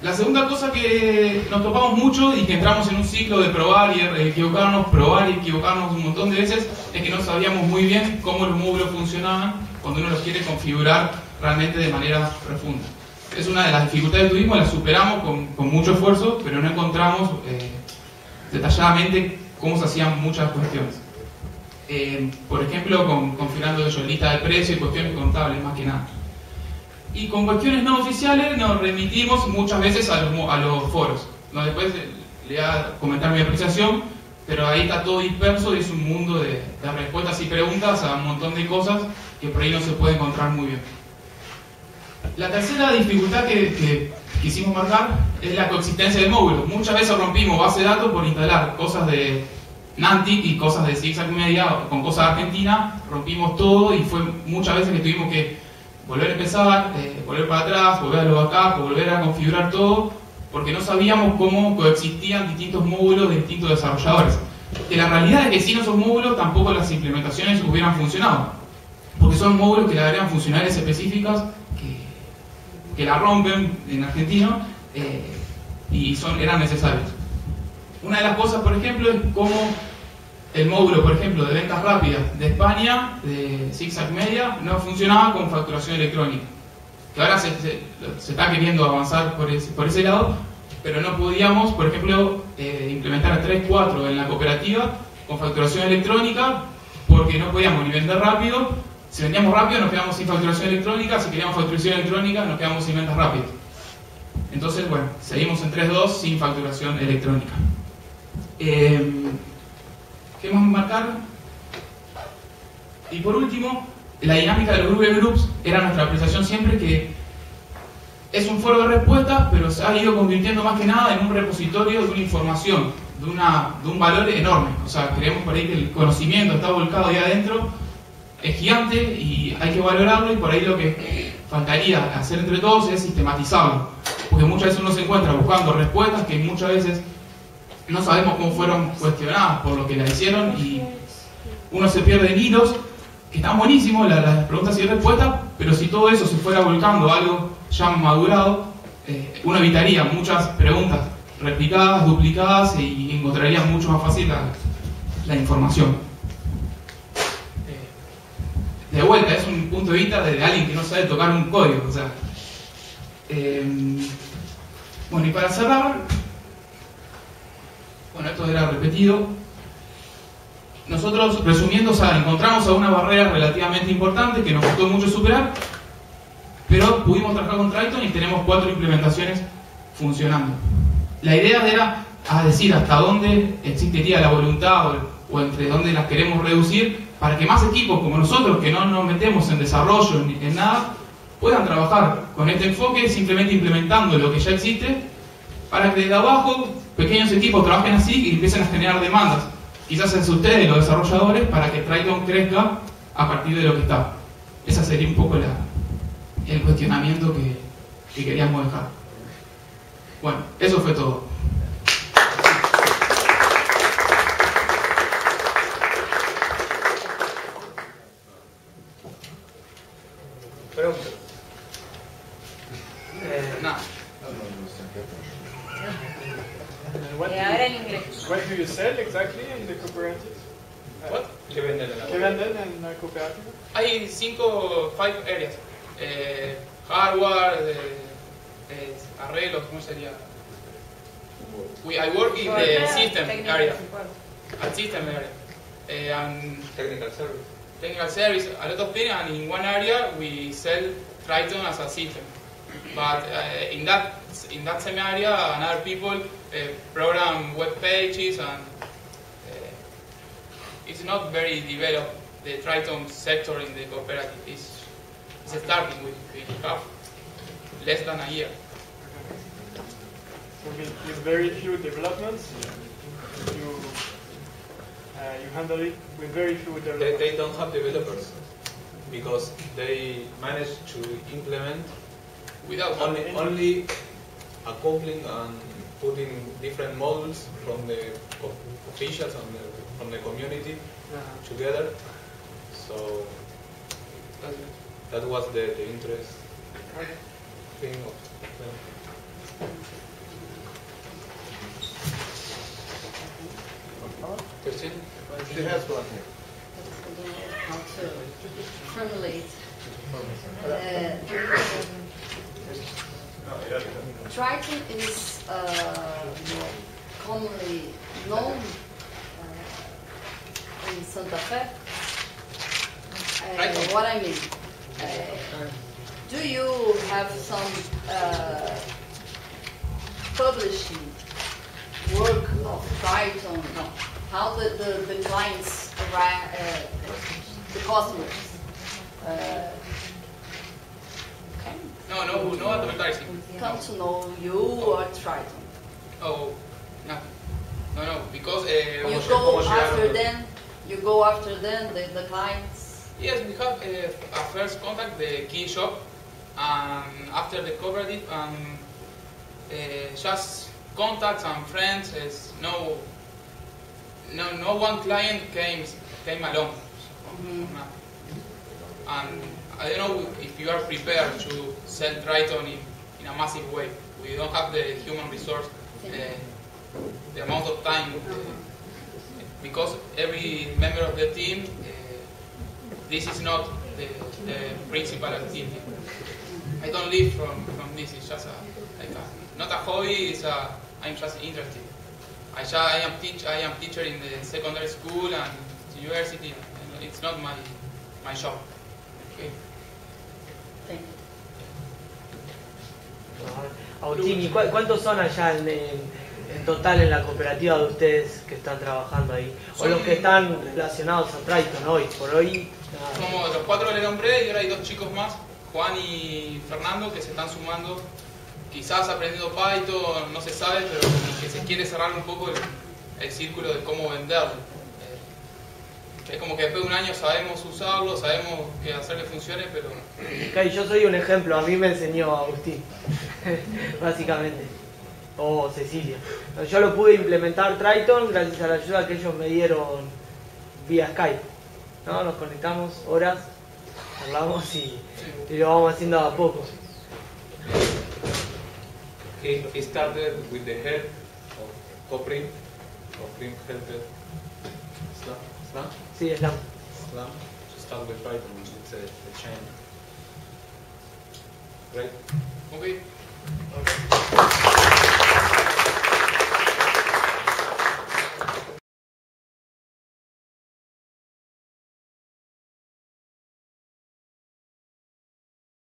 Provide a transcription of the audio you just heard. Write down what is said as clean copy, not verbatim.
La segunda cosa que nos topamos mucho y que entramos en un ciclo de probar y equivocarnos, un montón de veces, es que no sabíamos muy bien cómo los módulos funcionaban cuando uno los quiere configurar realmente de manera profunda. Es una de las dificultades que tuvimos, la superamos con mucho esfuerzo, pero no encontramos detalladamente cómo se hacían muchas cuestiones. Por ejemplo, con Fernando de lista de precio y cuestiones contables, más que nada. Y con cuestiones no oficiales nos remitimos muchas veces a los foros. No, después le voy a comentar mi apreciación, pero ahí está todo disperso y es un mundo de respuestas y preguntas a un montón de cosas que por ahí no se puede encontrar muy bien. La tercera dificultad que quisimos marcar es la coexistencia de módulos. Muchas veces rompimos base de datos por instalar cosas de Nantic y cosas de Zikzakmedia con cosas de Argentina, rompimos todo y fue muchas veces que tuvimos que volver a empezar, volver para atrás, volver a los backups, volver a configurar todo, porque no sabíamos cómo coexistían distintos módulos de distintos desarrolladores. Que la realidad es que sin esos módulos tampoco las implementaciones hubieran funcionado, porque son módulos que le agregan funcionalidades específicas que la rompen en argentino y eran necesarios. Una de las cosas, por ejemplo, es cómo el módulo, por ejemplo, de ventas rápidas de España, de Zikzakmedia, no funcionaba con facturación electrónica. Que ahora se está queriendo avanzar por ese lado, pero no podíamos, por ejemplo, implementar 3-4 en la cooperativa con facturación electrónica, porque no podíamos ni vender rápido. Si vendíamos rápido nos quedamos sin facturación electrónica, si queríamos facturación electrónica nos quedamos sin ventas rápidas. Entonces, bueno, seguimos en 3-2 sin facturación electrónica. ¿Qué más marcar? Y por último, la dinámica de los Ruby Groups era nuestra apreciación siempre, que es un foro de respuestas, pero se ha ido convirtiendo más que nada en un repositorio de una información, de un valor enorme. O sea, creemos por ahí que el conocimiento está volcado ahí adentro, es gigante y hay que valorarlo, y por ahí lo que faltaría hacer entre todos es sistematizarlo. Porque muchas veces uno se encuentra buscando respuestas que muchas veces no sabemos cómo fueron cuestionadas por lo que las hicieron, y uno se pierde en hilos, que están buenísimos las preguntas y respuestas, pero si todo eso se fuera volcando a algo ya madurado, uno evitaría muchas preguntas replicadas, duplicadas, y encontraría mucho más fácil la información. De vuelta, es un punto de vista de alguien que no sabe tocar un código, o sea. Bueno, y para cerrar, bueno, esto era repetido. Nosotros, resumiendo, o sea, encontramos a una barrera relativamente importante que nos costó mucho superar, pero pudimos trabajar con Tryton y tenemos 4 implementaciones funcionando. La idea era decir hasta dónde existiría la voluntad o entre dónde las queremos reducir, para que más equipos como nosotros, que no nos metemos en desarrollo ni en nada, puedan trabajar con este enfoque, simplemente implementando lo que ya existe, para que desde abajo pequeños equipos trabajen así y empiecen a generar demandas, quizás en ustedes, los desarrolladores, para que Tryton crezca a partir de lo que está. Ese sería un poco el cuestionamiento que queríamos dejar. Bueno, eso fue todo. Pregunta. What do you sell exactly in the cooperative? What? ¿Qué venden en la cooperativa? Hay 5 áreas. Hardware, arreglos, ¿cómo sería? I work in the system area. At system area. And technical service. Technical service, a lot of things, and in one area we sell Tryton as a system. But in that same area, another people program web pages, and it's not very developed. The Tryton sector in the cooperative is starting. We have less than a year. So with very few developments, you handle it with very few developments. They don't have developers because they manage to implement without only accoupling and putting different modules from the officials and from the community together. So that was the interest thing of them. Christine? She has one here. I don't know how to formulate. Tryton is commonly known in Santa Fe. What I mean? Do you have some publishing work of Tryton? No. How the clients, the customers? No advertising. Come to know you or Tryton? Oh, nothing. No, because you go after them. You go after them, the clients. Yes, we have a first contact, the key shop, and after the cooperative, and just contacts and friends. Is no one client came along. Mm-hmm. And I don't know if you are prepared to sell Tryton in a massive way. We don't have the human resource, the amount of time, because every member of the team, this is not the principal activity. I don't live from this. It's just not a hobby. It's I'm just interested. I am teacher in the secondary school and university. And it's not my job. Okay. Thank you. Agustín, ¿cuántos son allá en total en la cooperativa de ustedes que están trabajando ahí? O los que están relacionados a Tryton hoy, por hoy. Somos los cuatro que le nombré y ahora hay dos chicos más, Juan y Fernando, que se están sumando, quizás aprendiendo Python, no se sabe, pero que se quiere cerrar un poco el círculo de cómo venderlo. Es como que después de un año sabemos usarlo, sabemos que hacer que funcione, pero... Okay, yo soy un ejemplo, a mí me enseñó Agustín, básicamente, o Cecilia. Yo lo pude implementar Tryton gracias a la ayuda que ellos me dieron vía Skype, ¿no? Nos conectamos horas, hablamos y lo vamos haciendo a poco. Okay, he started with the help of Coprint helper. Islam? Sí, Islam. To start with Python, it's a chain. Right? Okay.